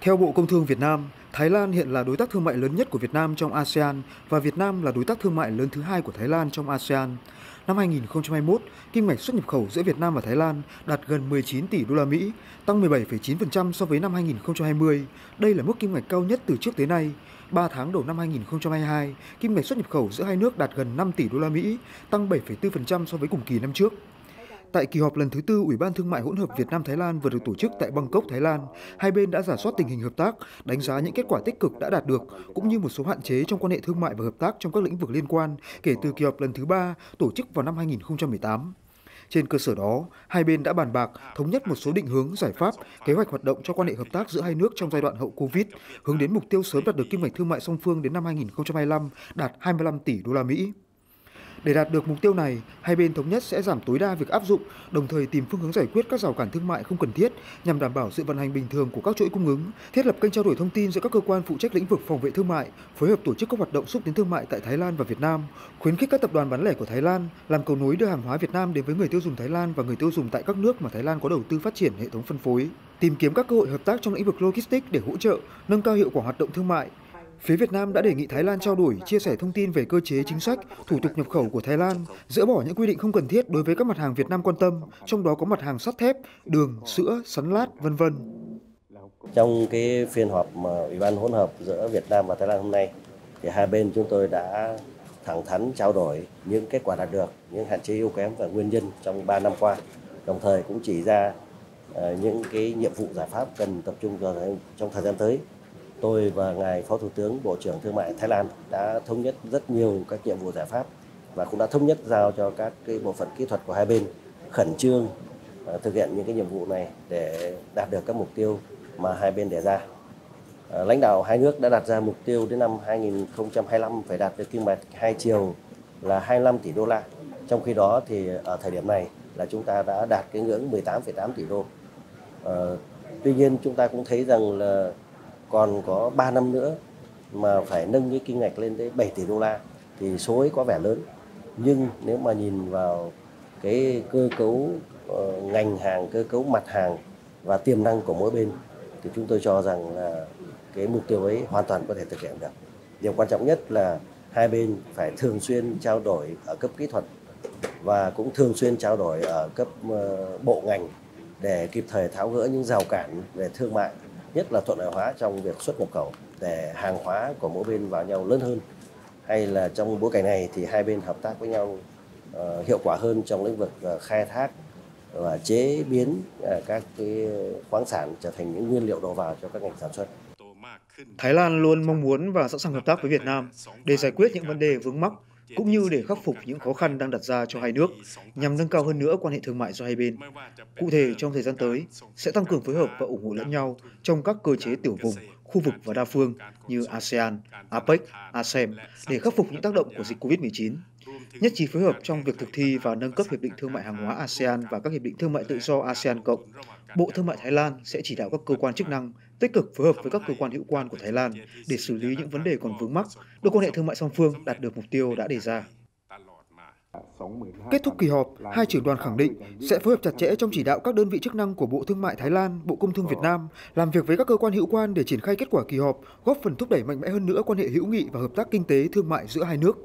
Theo Bộ Công Thương Việt Nam, Thái Lan hiện là đối tác thương mại lớn nhất của Việt Nam trong ASEAN và Việt Nam là đối tác thương mại lớn thứ hai của Thái Lan trong ASEAN. Năm 2021, kim ngạch xuất nhập khẩu giữa Việt Nam và Thái Lan đạt gần 19 tỷ đô la Mỹ, tăng 17,9% so với năm 2020. Đây là mức kim ngạch cao nhất từ trước tới nay. 3 tháng đầu năm 2022, kim ngạch xuất nhập khẩu giữa hai nước đạt gần 5 tỷ đô la Mỹ, tăng 7,4% so với cùng kỳ năm trước. Tại kỳ họp lần thứ tư Ủy ban Thương mại hỗn hợp Việt Nam-Thái Lan vừa được tổ chức tại Bangkok, Thái Lan, hai bên đã rà soát tình hình hợp tác, đánh giá những kết quả tích cực đã đạt được, cũng như một số hạn chế trong quan hệ thương mại và hợp tác trong các lĩnh vực liên quan kể từ kỳ họp lần thứ 3 tổ chức vào năm 2018. Trên cơ sở đó, hai bên đã bàn bạc, thống nhất một số định hướng, giải pháp, kế hoạch hoạt động cho quan hệ hợp tác giữa hai nước trong giai đoạn hậu Covid, hướng đến mục tiêu sớm đạt được kim ngạch thương mại song phương đến năm 2025 đạt 25 tỷ đô la Mỹ. Để đạt được mục tiêu này, hai bên thống nhất sẽ giảm tối đa việc áp dụng, đồng thời tìm phương hướng giải quyết các rào cản thương mại không cần thiết nhằm đảm bảo sự vận hành bình thường của các chuỗi cung ứng, thiết lập kênh trao đổi thông tin giữa các cơ quan phụ trách lĩnh vực phòng vệ thương mại, phối hợp tổ chức các hoạt động xúc tiến thương mại tại Thái Lan và Việt Nam, khuyến khích các tập đoàn bán lẻ của Thái Lan làm cầu nối đưa hàng hóa Việt Nam đến với người tiêu dùng Thái Lan và người tiêu dùng tại các nước mà Thái Lan có đầu tư phát triển hệ thống phân phối, tìm kiếm các cơ hội hợp tác trong lĩnh vực logistics để hỗ trợ, nâng cao hiệu quả hoạt động thương mại. Phía Việt Nam đã đề nghị Thái Lan trao đổi, chia sẻ thông tin về cơ chế chính sách, thủ tục nhập khẩu của Thái Lan, dỡ bỏ những quy định không cần thiết đối với các mặt hàng Việt Nam quan tâm, trong đó có mặt hàng sắt thép, đường, sữa, sắn lát, vân vân. Trong cái phiên họp mà Ủy ban hỗn hợp giữa Việt Nam và Thái Lan hôm nay, thì hai bên chúng tôi đã thẳng thắn trao đổi những kết quả đạt được, những hạn chế yếu kém và nguyên nhân trong 3 năm qua, đồng thời cũng chỉ ra những cái nhiệm vụ giải pháp cần tập trung vào trong thời gian tới. Tôi và ngài Phó Thủ tướng, Bộ trưởng Thương mại Thái Lan đã thống nhất rất nhiều các nhiệm vụ giải pháp và cũng đã thống nhất giao cho các cái bộ phận kỹ thuật của hai bên khẩn trương thực hiện những cái nhiệm vụ này để đạt được các mục tiêu mà hai bên đề ra. Lãnh đạo hai nước đã đặt ra mục tiêu đến năm 2025 phải đạt được kim ngạch hai chiều là 25 tỷ đô la. Trong khi đó thì ở thời điểm này là chúng ta đã đạt cái ngưỡng 18,8 tỷ đô. Tuy nhiên chúng ta cũng thấy rằng là còn có 3 năm nữa mà phải nâng cái kim ngạch lên tới 7 tỷ đô la thì số ấy có vẻ lớn. Nhưng nếu mà nhìn vào cái cơ cấu ngành hàng, cơ cấu mặt hàng và tiềm năng của mỗi bên thì chúng tôi cho rằng là cái mục tiêu ấy hoàn toàn có thể thực hiện được. Điều quan trọng nhất là hai bên phải thường xuyên trao đổi ở cấp kỹ thuật và cũng thường xuyên trao đổi ở cấp bộ ngành để kịp thời tháo gỡ những rào cản về thương mại, nhất là thuận lợi hóa trong việc xuất nhập khẩu để hàng hóa của mỗi bên vào nhau lớn hơn, hay là trong bối cảnh này thì hai bên hợp tác với nhau hiệu quả hơn trong lĩnh vực khai thác và chế biến các cái khoáng sản trở thành những nguyên liệu đầu vào cho các ngành sản xuất. Thái Lan luôn mong muốn và sẵn sàng hợp tác với Việt Nam để giải quyết những vấn đề vướng mắc cũng như để khắc phục những khó khăn đang đặt ra cho hai nước nhằm nâng cao hơn nữa quan hệ thương mại giữa hai bên. Cụ thể, trong thời gian tới, sẽ tăng cường phối hợp và ủng hộ lẫn nhau trong các cơ chế tiểu vùng, khu vực và đa phương như ASEAN, APEC, ASEM để khắc phục những tác động của dịch COVID-19. Nhất trí phối hợp trong việc thực thi và nâng cấp Hiệp định Thương mại Hàng hóa ASEAN và các Hiệp định Thương mại Tự do ASEAN Cộng. Bộ Thương mại Thái Lan sẽ chỉ đạo các cơ quan chức năng tích cực phối hợp với các cơ quan hữu quan của Thái Lan để xử lý những vấn đề còn vướng mắc, đưa quan hệ thương mại song phương đạt được mục tiêu đã đề ra. Kết thúc kỳ họp, hai trưởng đoàn khẳng định sẽ phối hợp chặt chẽ trong chỉ đạo các đơn vị chức năng của Bộ Thương mại Thái Lan, Bộ Công Thương Việt Nam, làm việc với các cơ quan hữu quan để triển khai kết quả kỳ họp, góp phần thúc đẩy mạnh mẽ hơn nữa quan hệ hữu nghị và hợp tác kinh tế thương mại giữa hai nước.